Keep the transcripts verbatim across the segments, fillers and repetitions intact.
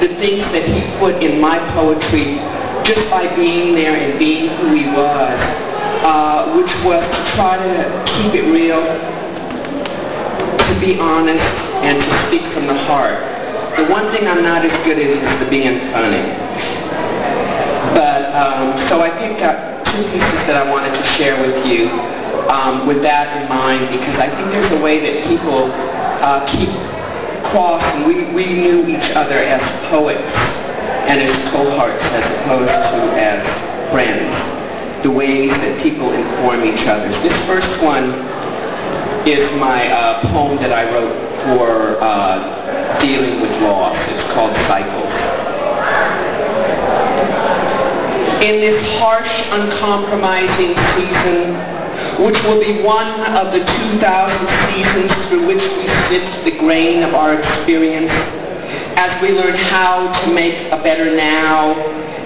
the things that he put in my poetry just by being there and being who he was, uh, which was to try to keep it real, to be honest, and to speak from the heart. The one thing I'm not as good at is the being funny. But, um, so I picked up two pieces that I wanted to share with you um, with that in mind, because I think there's a way that people uh, keep cross, and we, we knew each other as poets and as cohorts as opposed to as friends, the ways that people inform each other. This first one is my uh, poem that I wrote for uh, dealing with loss. It's called Cycles. In this harsh, uncompromising season, which will be one of the two thousand seasons through which we sift the grain of our experience, as we learn how to make a better now,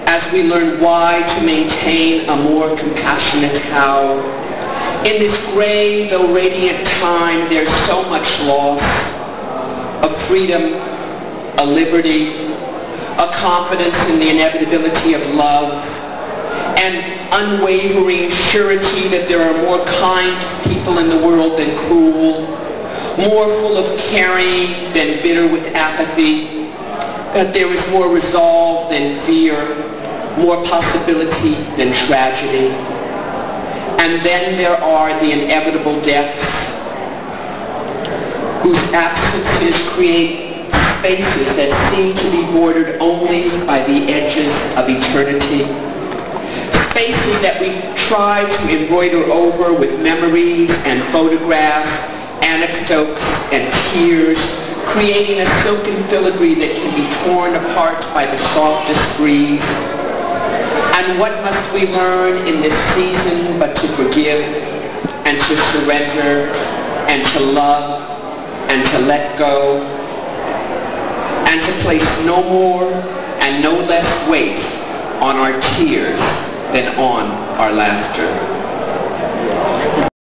as we learn why to maintain a more compassionate how. In this gray, though radiant time, there's so much loss, a freedom, a liberty, a confidence in the inevitability of love, and unwavering surety that there are more kind people in the world than cruel, more full of caring than bitter with apathy, that there is more resolve than fear, more possibility than tragedy. And then there are the inevitable deaths, whose absences create spaces that seem to be bordered only by the edges of eternity. Spaces that we try to embroider over with memories and photographs, anecdotes and tears, creating a silken filigree that can be torn apart by the softest breeze. And what must we learn in this season but to forgive and to surrender and to love and to let go and to place no more and no less weight on our tears than on our laughter.